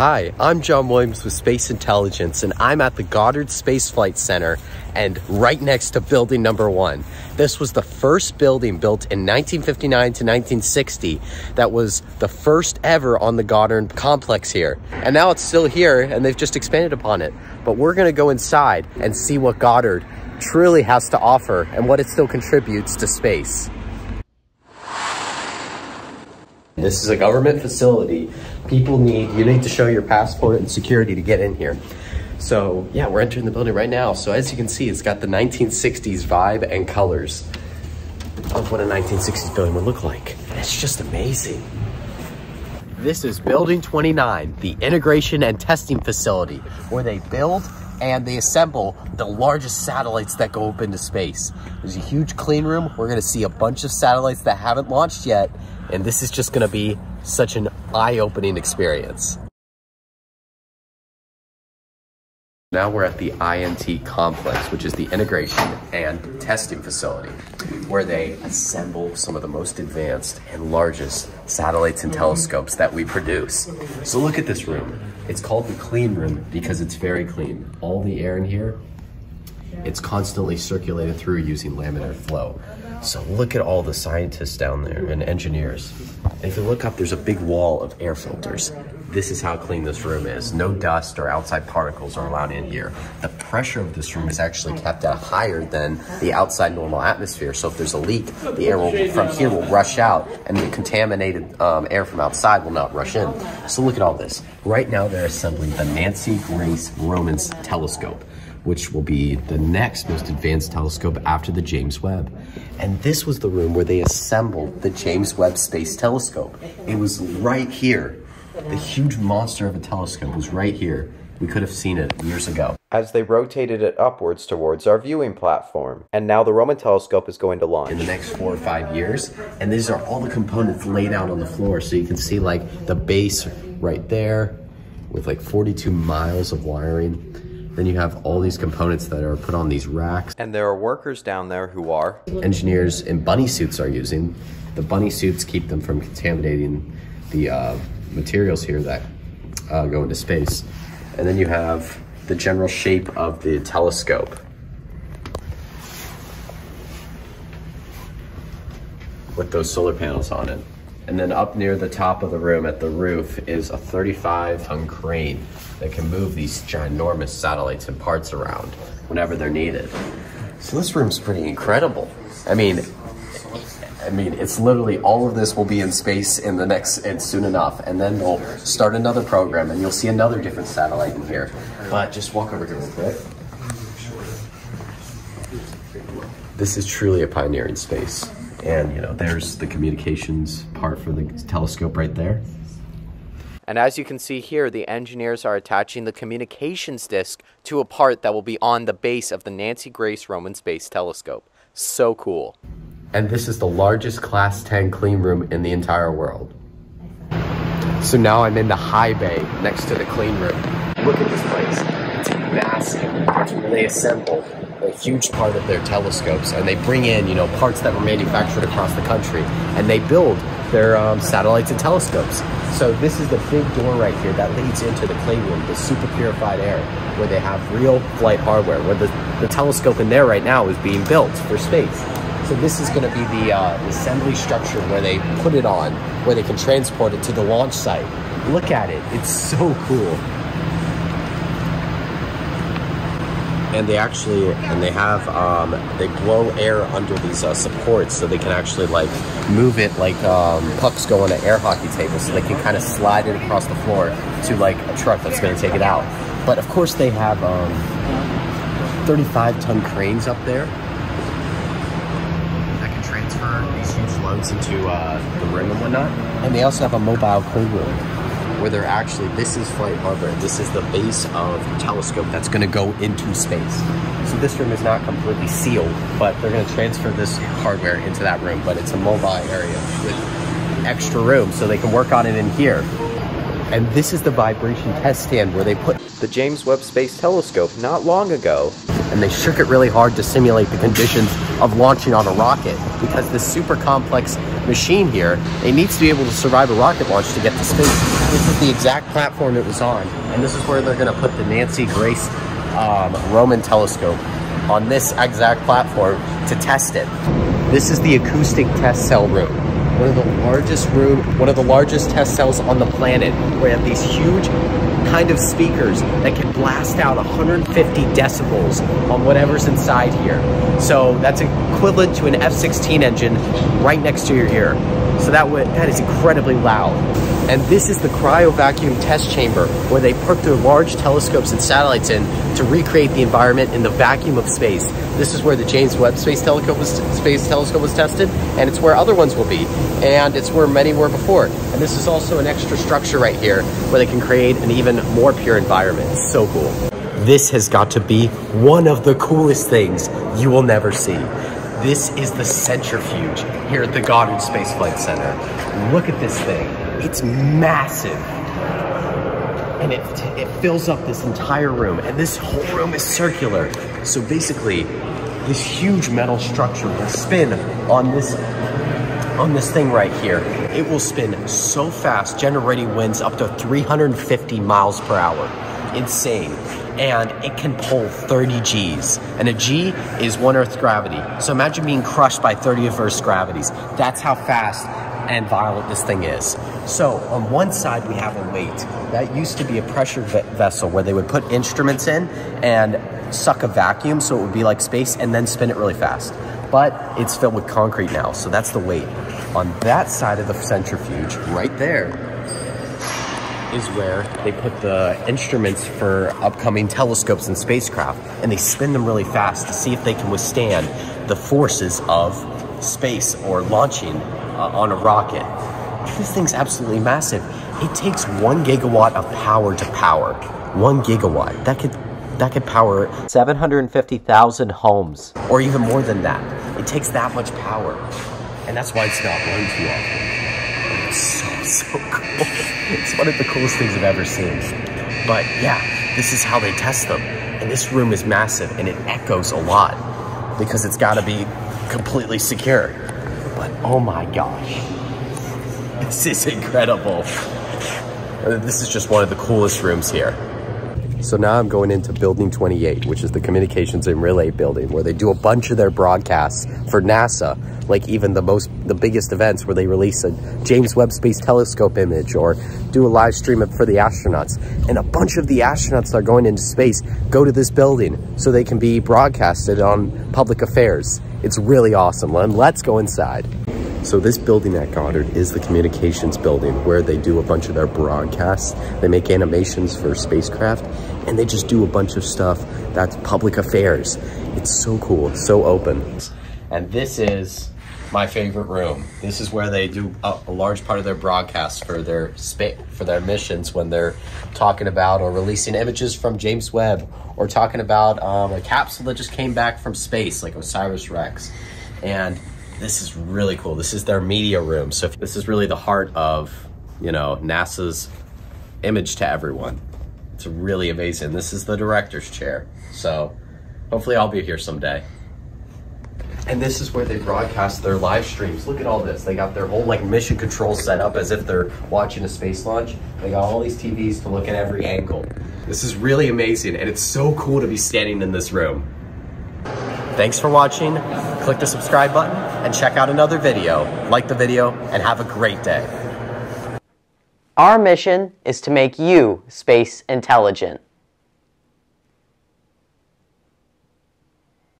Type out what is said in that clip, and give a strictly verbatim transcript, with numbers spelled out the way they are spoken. Hi, I'm John Williams with Space Intelligence, and I'm at the Goddard Space Flight Center and right next to building number one. This was the first building built in nineteen fifty-nine to nineteen sixty that was the first ever on the Goddard complex here. And now it's still here and they've just expanded upon it. But we're gonna go inside and see what Goddard truly has to offer and what it still contributes to space. This is a government facility. People need, you need to show your passport and security to get in here. So yeah, we're entering the building right now. So as you can see, it's got the nineteen sixties vibe and colors of what a nineteen sixties building would look like. It's just amazing. This is building twenty-nine, the integration and testing facility, where they build and they assemble the largest satellites that go up into space. There's a huge clean room. We're gonna see a bunch of satellites that haven't launched yet, and this is just gonna be such an eye-opening experience. Now we're at the I N T complex, which is the integration and testing facility, where they assemble some of the most advanced and largest satellites and telescopes that we produce. So look at this room. It's called the clean room because it's very clean. All the air in here, it's constantly circulated through using laminar flow. So look at all the scientists down there and engineers. And if you look up, there's a big wall of air filters. This is how clean this room is. No dust or outside particles are allowed in here. The pressure of this room is actually kept at higher than the outside normal atmosphere. So if there's a leak, the air will, from here will rush out, and the contaminated um, air from outside will not rush in. So look at all this. Right now they're assembling the Nancy Grace Roman Telescope, which will be the next most advanced telescope after the James Webb. And this was the room where they assembled the James Webb Space Telescope. It was right here. The huge monster of a telescope was right here. We could have seen it years ago. As they rotated it upwards towards our viewing platform. And now the Roman telescope is going to launch in the next four or five years. And these are all the components laid out on the floor. So you can see like the base right there with like forty-two miles of wiring. Then you have all these components that are put on these racks. And there are workers down there who are engineers in bunny suits are using. The bunny suits keep them from contaminating the uh, materials here that uh, go into space. And then you have the general shape of the telescope. With those solar panels on it. And then up near the top of the room at the roof is a thirty-five ton crane that can move these ginormous satellites and parts around whenever they're needed. So this room's pretty incredible. I mean, I mean, it's literally all of this will be in space in the next, and soon enough, and then they'll start another program and you'll see another different satellite in here. But just walk over here real quick. This is truly a pioneer in space. And, you know, there's the communications part for the telescope right there. And as you can see here, the engineers are attaching the communications disc to a part that will be on the base of the Nancy Grace Roman Space Telescope. So cool. And this is the largest class ten clean room in the entire world. So now I'm in the high bay next to the clean room. Look at this place. It's massive. That's where they assemble a huge part of their telescopes, and they bring in, you know, parts that were manufactured across the country, and they build their um, satellites and telescopes. So this is the big door right here that leads into the clean room, the super purified air, where they have real flight hardware, where the, the telescope in there right now is being built for space. So this is going to be the uh, assembly structure where they put it on, where they can transport it to the launch site. Look at it, it's so cool. And they actually, and they have, um, they blow air under these uh, supports so they can actually like move it like um, pucks go on an air hockey table, so they can kind of slide it across the floor to like a truck that's going to take it out. But of course they have thirty-five ton um, cranes up there that can transfer these huge loads into uh, the rim and whatnot. And they also have a mobile clean room, where they're actually, this is flight hardware. This is the base of the telescope that's gonna go into space. So this room is not completely sealed, but they're gonna transfer this hardware into that room, but it's a mobile area with extra room so they can work on it in here. And this is the vibration test stand where they put the James Webb Space Telescope not long ago. and they shook it really hard to simulate the conditions of launching on a rocket, because this super complex machine here, it needs to be able to survive a rocket launch to get to space. This is the exact platform it was on, and this is where they're going to put the Nancy Grace um, Roman Telescope, on this exact platform to test it. This is the acoustic test cell room. One of the largest room, one of the largest test cells on the planet, where you have these huge kind of speakers that can blast out one hundred fifty decibels on whatever's inside here. So that's equivalent to an F sixteen engine right next to your ear. So that would, that is incredibly loud. And this is the cryovacuum test chamber, where they put their large telescopes and satellites in to recreate the environment in the vacuum of space. This is where the James Webb Space Telescope was, Space Telescope was tested, and it's where other ones will be. And it's where many were before. And this is also an extra structure right here where they can create an even more pure environment. It's so cool. This has got to be one of the coolest things you will never see. This is the centrifuge here at the Goddard Space Flight Center. Look at this thing. It's massive. And it, it fills up this entire room. And this whole room is circular. So basically, this huge metal structure will spin on this on this thing right here. It will spin so fast, generating winds up to three hundred fifty miles per hour. Insane. And it can pull thirty G's. And a G is one Earth gravity. So imagine being crushed by thirty of Earth's gravities. That's how fast and violent this thing is. So on one side, we have a weight. That used to be a pressure ve vessel where they would put instruments in and suck a vacuum so it would be like space and then spin it really fast. But it's filled with concrete now, so that's the weight. On that side of the centrifuge, right there, is where they put the instruments for upcoming telescopes and spacecraft, and they spin them really fast to see if they can withstand the forces of space or launching uh, on a rocket. This thing's absolutely massive. It takes one gigawatt of power to power. One gigawatt. That could That could power seven hundred fifty thousand homes, or even more than that. It takes that much power, and that's why it's not run too often. It's so, so cool. It's one of the coolest things I've ever seen. But yeah, this is how they test them. And this room is massive, and it echoes a lot because it's gotta be completely secure. But oh my gosh, this is incredible. This is just one of the coolest rooms here. So now I'm going into building twenty-eight, which is the communications and relay building, where they do a bunch of their broadcasts for NASA, like even the most, the biggest events where they release a James Webb Space Telescope image or do a live stream for the astronauts. And a bunch of the astronauts that are going into space go to this building so they can be broadcasted on public affairs. It's really awesome. Let's go inside. So this building at Goddard is the communications building, where they do a bunch of their broadcasts. They make animations for spacecraft, and they just do a bunch of stuff that's public affairs. It's so cool, so open. And this is my favorite room. This is where they do a, a large part of their broadcasts for their spa for their missions, when they're talking about or releasing images from James Webb, or talking about um, a capsule that just came back from space, like OSIRIS-REx. And this is really cool. This is their media room. So this is really the heart of, you know, NASA's image to everyone. It's really amazing. This is the director's chair. So hopefully I'll be here someday. And this is where they broadcast their live streams. Look at all this. They got their whole like mission control set up as if they're watching a space launch. They got all these T Vs to look at every angle. This is really amazing. And it's so cool to be standing in this room. Thanks for watching. Click the subscribe button and check out another video. Like the video and have a great day. Our mission is to make you space intelligent.